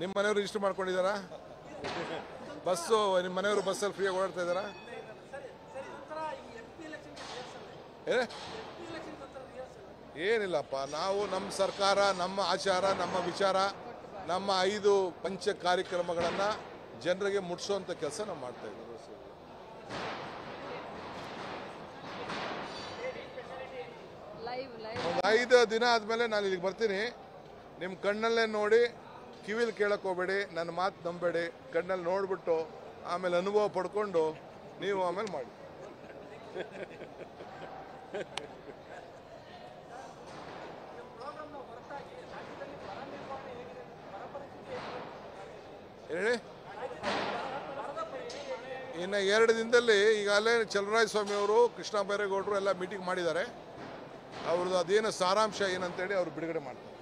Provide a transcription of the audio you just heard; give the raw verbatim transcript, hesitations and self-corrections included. ನಿಮ್ಮ ಮನೆಯವರು register ಮಾಡ್ಕೊಂಡಿದ್ದಾರಾ? Bus ನಿಮ್ಮ ಮನೆಯವರು ಬಸ್ಸಲ್ಲಿ ಫ್ರೀಯಾಗಿ ಓಡಾಡ್ತಾ ಇದ್ದಾರಾ? ಏನಿಲ್ಲಪ್ಪ, ನಾವು ನಮ್ಮ ಸರ್ಕಾರ, ನಮ್ಮ ಆಚಾರ, ನಮ್ಮ ವಿಚಾರ, ನಮ್ಮ ಐದು ಪಂಚ ಕಾರ್ಯಕ್ರಮಗಳನ್ನು ಜನರಿಗೆ ಮುಟ್ಸೋಂಥ ಕೆಲಸ ನಾವು ಮಾಡ್ತಾ ಇದ್ದೀವಿ. ಒಂದು ಐದು ದಿನ ಆದಮೇಲೆ ನಾನು ಇಲ್ಲಿಗೆ ಬರ್ತೀನಿ. ನಿಮ್ಮ ಕಣ್ಣಲ್ಲೇ ನೋಡಿ, ಕಿವಿಲಿ ಕೇಳಕ್ಕೆ ಹೋಗಬೇಡಿ, ನನ್ನ ಮಾತು ನಂಬೇಡಿ. ಕಣ್ಣಲ್ಲಿ ನೋಡಿಬಿಟ್ಟು ಆಮೇಲೆ ಅನುಭವ ಪಡ್ಕೊಂಡು ನೀವು ಆಮೇಲೆ ಮಾಡಿ. ಹೇಳಿ, ಇನ್ನು ಎರಡು ದಿನದಲ್ಲಿ ಈಗಾಗಲೇ ಚಲರಾಯ ಸ್ವಾಮಿಯವರು, ಕೃಷ್ಣ ಬೈರೇಗೌಡರು ಎಲ್ಲ ಮೀಟಿಂಗ್ ಮಾಡಿದ್ದಾರೆ. ಅವ್ರದ್ದು ಅದೇನು ಸಾರಾಂಶ ಏನಂತೇಳಿ ಅವ್ರು ಬಿಡುಗಡೆ ಮಾಡ್ತಾರೆ.